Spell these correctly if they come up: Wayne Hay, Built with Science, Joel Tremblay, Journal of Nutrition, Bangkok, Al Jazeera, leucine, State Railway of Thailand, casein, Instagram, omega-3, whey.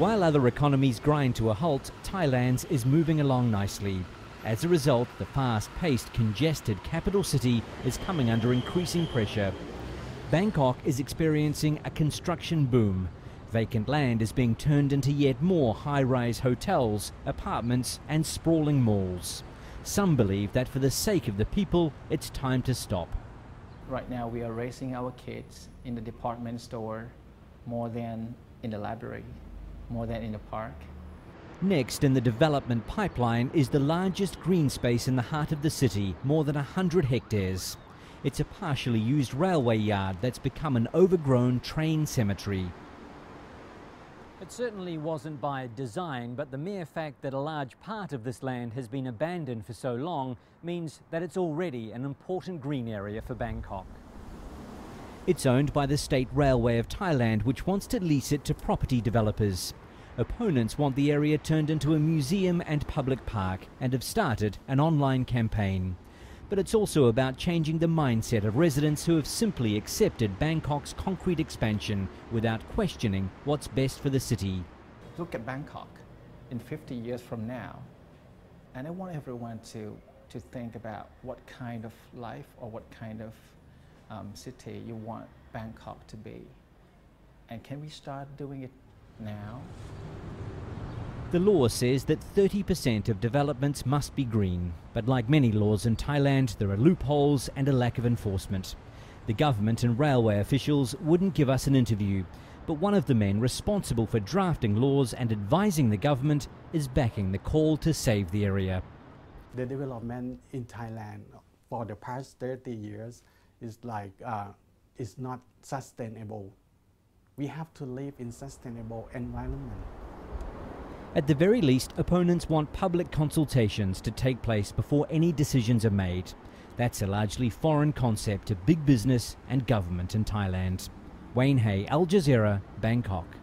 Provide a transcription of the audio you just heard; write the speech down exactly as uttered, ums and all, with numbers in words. While other economies grind to a halt, Thailand's is moving along nicely. As a result, the fast-paced, congested capital city is coming under increasing pressure. Bangkok is experiencing a construction boom. Vacant land is being turned into yet more high-rise hotels, apartments and sprawling malls. Some believe that for the sake of the people, it's time to stop. Right now we are raising our kids in the department store more than in the library, more than in the park. Next in the development pipeline is the largest green space in the heart of the city, more than one hundred hectares. It's a partially used railway yard that's become an overgrown train cemetery. It certainly wasn't by design, but the mere fact that a large part of this land has been abandoned for so long means that it's already an important green area for Bangkok. It's owned by the State Railway of Thailand, which wants to lease it to property developers. Opponents want the area turned into a museum and public park and have started an online campaign. But it's also about changing the mindset of residents who have simply accepted Bangkok's concrete expansion without questioning what's best for the city. Look at Bangkok in fifty years from now, and I want everyone to, to think about what kind of life or what kind of um, city you want Bangkok to be. And can we start doing it now? The law says that thirty percent of developments must be green, but like many laws in Thailand, there are loopholes and a lack of enforcement. The government and railway officials wouldn't give us an interview, but one of the men responsible for drafting laws and advising the government is backing the call to save the area. The development in Thailand for the past thirty years is like, uh, is not sustainable. We have to live in sustainable environment. At the very least, opponents want public consultations to take place before any decisions are made. That's a largely foreign concept to big business and government in Thailand. Wayne Hay, Al Jazeera, Bangkok.